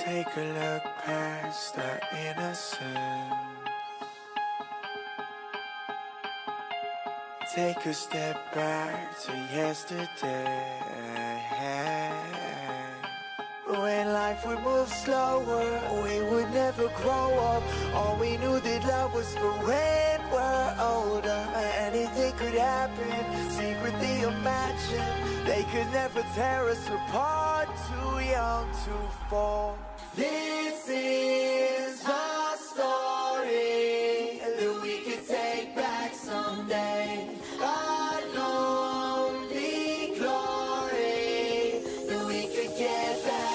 take a look past our innocence. Take a step back to yesterday, when life would move slower, we would never grow up. All we knew that love was for when we're older. Anything could happen, secretly imagine. They could never tear us apart, too young to fall. This is our story that we could take back someday. Our lonely glory that we could get back.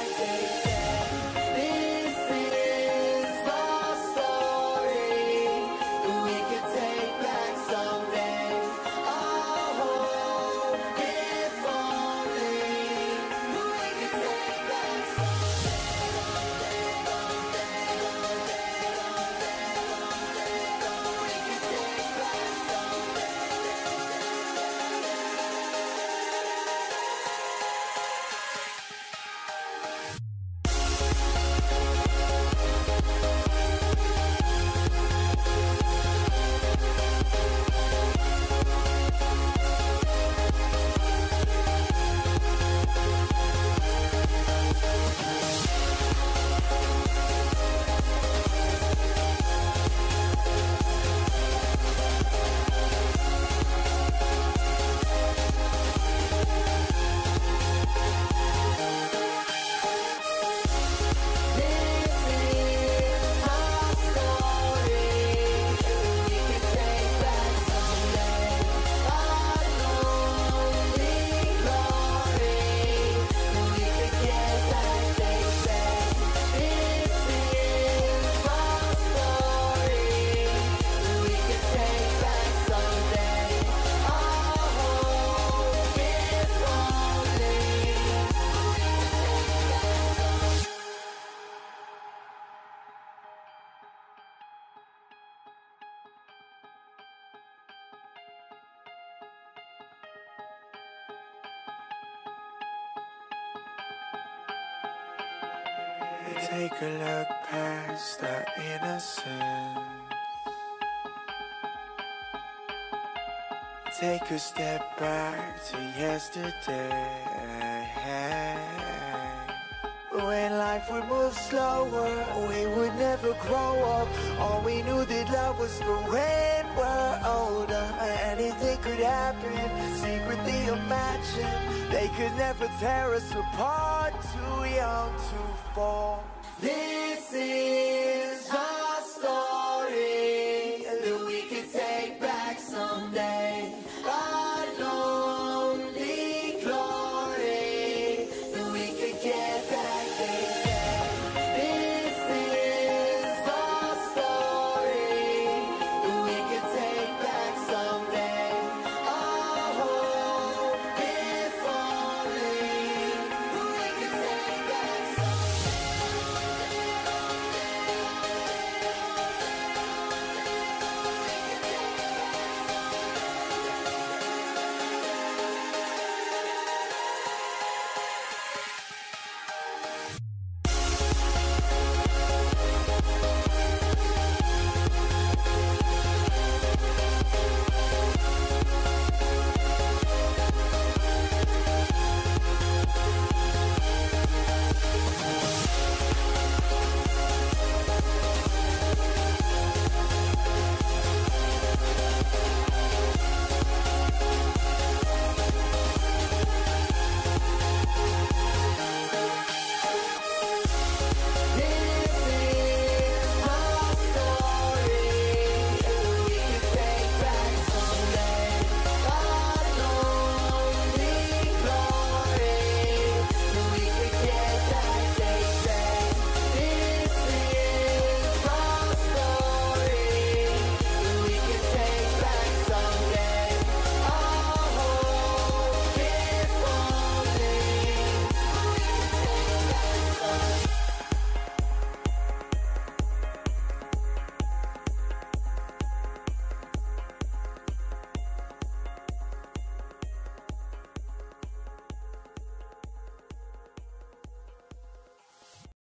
Take a look past our innocence. Take a step back to yesterday, when life would move slower, we would never grow up. All we knew that love was for when we're older. Anything could happen, secretly imagine. They could never tear us apart, too young to fall. This is